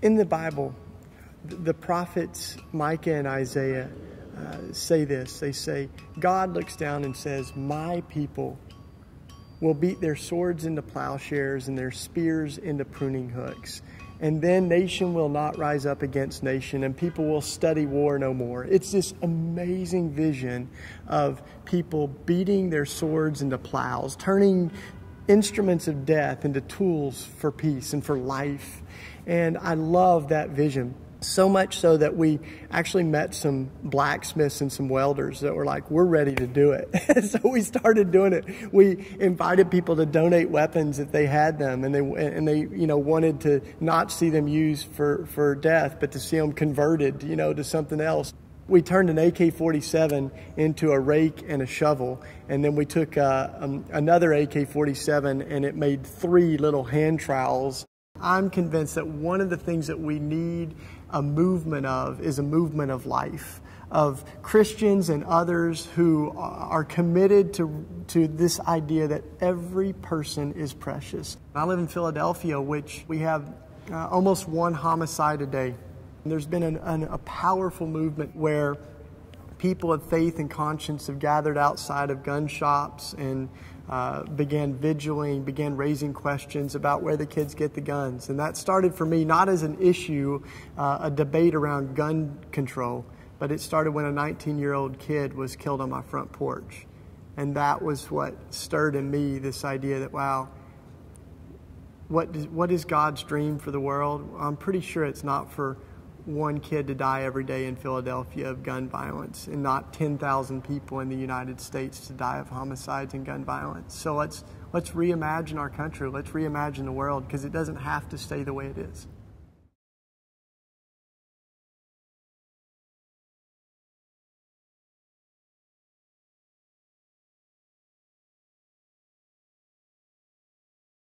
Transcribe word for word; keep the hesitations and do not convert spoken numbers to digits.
In the Bible, the prophets Micah and Isaiah uh, say this. They say, God looks down and says, my people will beat their swords into plowshares and their spears into pruning hooks. And then nation will not rise up against nation, and people will study war no more. It's this amazing vision of people beating their swords into plows, turning instruments of death into tools for peace and for life. And I love that vision. So much so that we actually met some blacksmiths and some welders that were like, we're ready to do it. So we started doing it. We invited people to donate weapons if they had them, and they and they you know wanted to not see them used for for death, but to see them converted, you know, to something else. We turned an A K forty-seven into a rake and a shovel, and then we took uh, um, another A K forty-seven and it made three little hand trowels. I'm convinced that one of the things that we need a movement of is a movement of life, of Christians and others who are committed to, to this idea that every person is precious. I live in Philadelphia, which we have uh, almost one homicide a day. And there's been an, an, a powerful movement where people of faith and conscience have gathered outside of gun shops and Uh, began vigiling, began raising questions about where the kids get the guns. And that started for me not as an issue, uh, a debate around gun control, but it started when a nineteen-year-old kid was killed on my front porch. And that was what stirred in me this idea that, wow, what, does, what is God's dream for the world? I'm pretty sure it's not for one kid to die every day in Philadelphia of gun violence, and not ten thousand people in the United States to die of homicides and gun violence. So let's, let's reimagine our country. Let's reimagine the world, because it doesn't have to stay the way it is.